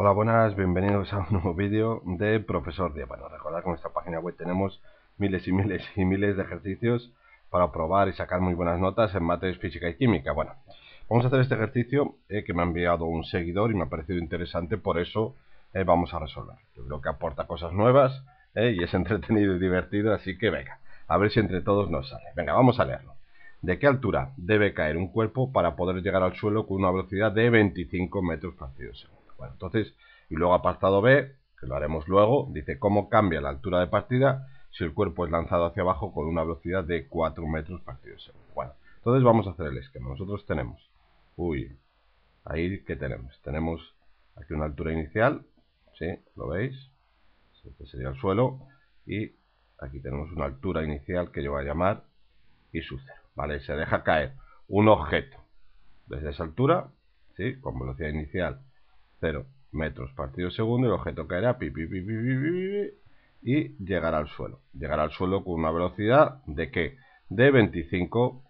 Hola, buenas, bienvenidos a un nuevo vídeo de Profesor Díaz. Bueno, recordad que en nuestra página web tenemos miles y miles y miles de ejercicios para probar y sacar muy buenas notas en mates, física y química. Bueno, vamos a hacer este ejercicio que me ha enviado un seguidor y me ha parecido interesante, por eso vamos a resolver. Yo creo que aporta cosas nuevas y es entretenido y divertido, así que venga, a ver si entre todos nos sale. Venga, vamos a leerlo. ¿De qué altura debe caer un cuerpo para poder llegar al suelo con una velocidad de 25 metros partidos segundo? Bueno, entonces, y luego apartado B, que lo haremos luego, dice cómo cambia la altura de partida si el cuerpo es lanzado hacia abajo con una velocidad de 4 metros partidos segundo. Bueno, entonces vamos a hacer el esquema. Nosotros tenemos, ahí que tenemos, aquí una altura inicial, ¿sí? ¿Lo veis? Este sería el suelo, y aquí tenemos una altura inicial que yo voy a llamar I sub 0, ¿vale? Se deja caer un objeto desde esa altura, ¿sí? Con velocidad inicial 0 metros partido segundo, el objeto caerá y llegará al suelo. Llegará al suelo con una velocidad de ¿qué? De 25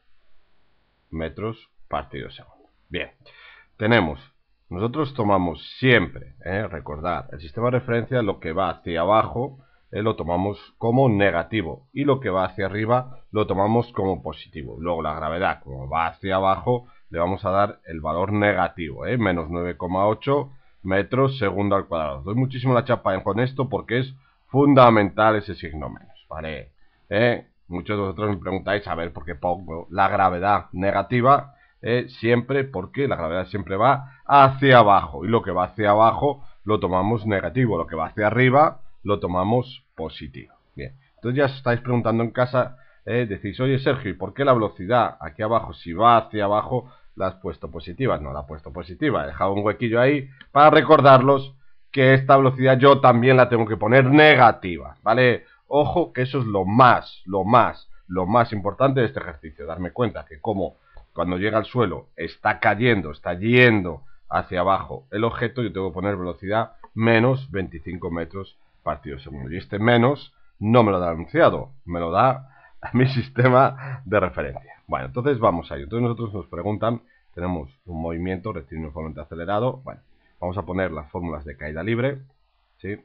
metros partido segundo. Bien, tenemos, nosotros tomamos siempre, recordar, el sistema de referencia, lo que va hacia abajo lo tomamos como negativo y lo que va hacia arriba lo tomamos como positivo. Luego la gravedad, como va hacia abajo, le vamos a dar el valor negativo, menos 9,8 metros segundo al cuadrado. Doy muchísimo la chapa con esto porque es fundamental ese signo menos, ¿vale? Muchos de vosotros me preguntáis, a ver, ¿por qué pongo la gravedad negativa? Siempre, porque la gravedad siempre va hacia abajo y lo que va hacia abajo lo tomamos negativo, lo que va hacia arriba lo tomamos positivo. Bien, entonces ya os estáis preguntando en casa, decís, oye Sergio, ¿y por qué la velocidad aquí abajo, si va hacia abajo, la has puesto positiva? No la he puesto positiva, he dejado un huequillo ahí para recordarlos que esta velocidad yo también la tengo que poner negativa, ¿vale? Ojo, que eso es lo más importante de este ejercicio, darme cuenta que como cuando llega al suelo está cayendo, está yendo hacia abajo el objeto, yo tengo que poner velocidad menos 25 metros partido segundo. Y este menos no me lo da el enunciado, me lo da mi sistema de referencia. Bueno, entonces vamos a ello. Entonces nosotros nos preguntan, tenemos un movimiento rectilíneo uniformemente acelerado. Bueno, vamos a poner las fórmulas de caída libre, ¿sí?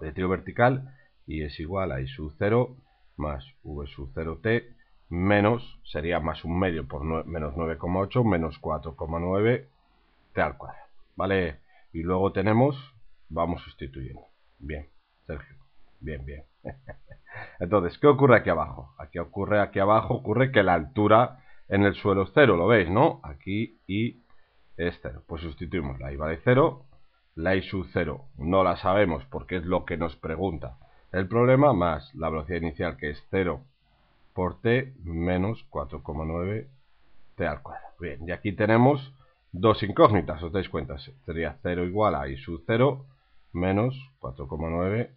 De tiro vertical, y es igual a I sub 0 más V sub 0T menos, sería más un medio por menos 9,8 menos 4,9 T al cuadrado, ¿vale? Y luego tenemos, vamos sustituyendo. Bien, Sergio, bien, bien. Entonces, ¿qué ocurre aquí abajo? Ocurre que la altura en el suelo es 0, ¿lo veis, no? Aquí I es 0. Pues sustituimos la I vale 0, la I sub 0 no la sabemos porque es lo que nos pregunta el problema, más la velocidad inicial que es 0 por T menos 4,9 T al cuadrado. Bien, y aquí tenemos dos incógnitas, ¿os dais cuenta? Sería 0 igual a I sub 0 menos 4,9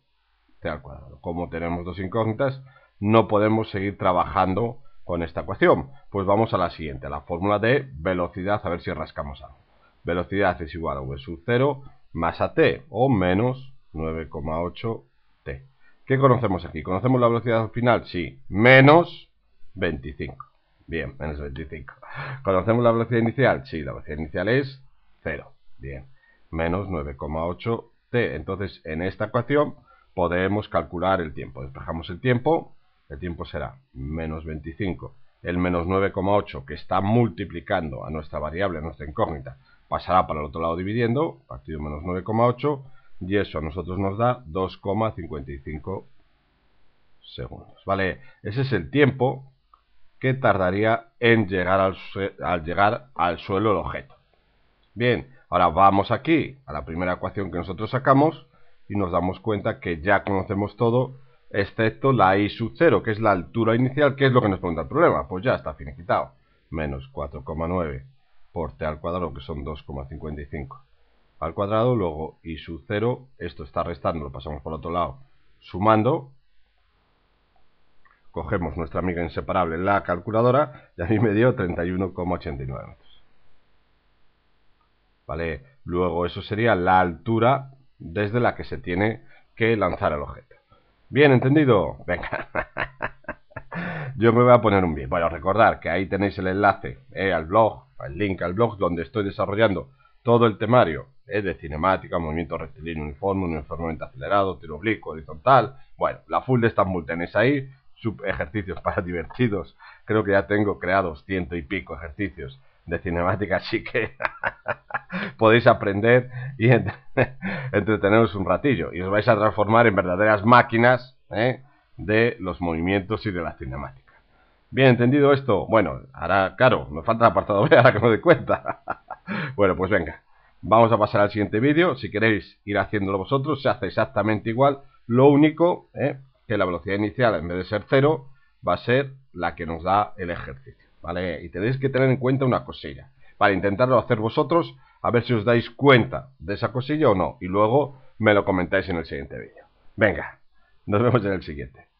T al cuadrado. Como tenemos dos incógnitas, no podemos seguir trabajando con esta ecuación. Pues vamos a la siguiente, a la fórmula de velocidad, a ver si rascamos algo. Velocidad es igual a V sub 0 más a T, o menos 9,8 T. ¿Qué conocemos aquí? ¿Conocemos la velocidad final? Sí, menos 25. Bien, menos 25. ¿Conocemos la velocidad inicial? Sí, la velocidad inicial es 0. Bien, menos 9,8 T. Entonces, en esta ecuación podemos calcular el tiempo. Despejamos el tiempo será menos 25. El menos 9,8 que está multiplicando a nuestra variable, a nuestra incógnita, pasará para el otro lado dividiendo, partido menos 9,8, y eso a nosotros nos da 2,55 segundos. ¿Vale? Ese es el tiempo que tardaría en llegar al suelo el objeto. Bien, ahora vamos aquí a la primera ecuación que nosotros sacamos y nos damos cuenta que ya conocemos todo, excepto la I sub 0, que es la altura inicial, que es lo que nos pregunta el problema. Pues ya está finiquitado. Menos 4,9 por T al cuadrado, que son 2,55 al cuadrado. Luego I sub 0, esto está restando, lo pasamos por el otro lado, sumando. Cogemos nuestra amiga inseparable, la calculadora, y a mí me dio 31,89 metros. ¿Vale? Luego eso sería la altura desde la que se tiene que lanzar el objeto. ¿Bien entendido? Venga. Yo me voy a poner un bien. Bueno, recordad que ahí tenéis el enlace al blog, el link al blog, donde estoy desarrollando todo el temario, es de cinemática, movimiento rectilíneo uniforme, uniformemente acelerado, tiro oblicuo, horizontal. Bueno, la full de Estambul tenéis ahí, sub ejercicios para divertidos. Creo que ya tengo creados 100 y pico ejercicios de cinemática, así que podéis aprender y entreteneros un ratillo. Y os vais a transformar en verdaderas máquinas de los movimientos y de la cinemática. ¿Bien entendido esto? Bueno, ahora, claro, me falta el apartado B, ahora que me doy cuenta. Bueno, pues venga, vamos a pasar al siguiente vídeo. Si queréis ir haciéndolo vosotros, se hace exactamente igual. Lo único que la velocidad inicial, en vez de ser 0, va a ser la que nos da el ejercicio, ¿vale? Y tenéis que tener en cuenta una cosilla, vale, intentarlo hacer vosotros, a ver si os dais cuenta de esa cosilla o no. Y luego me lo comentáis en el siguiente vídeo. Venga, nos vemos en el siguiente.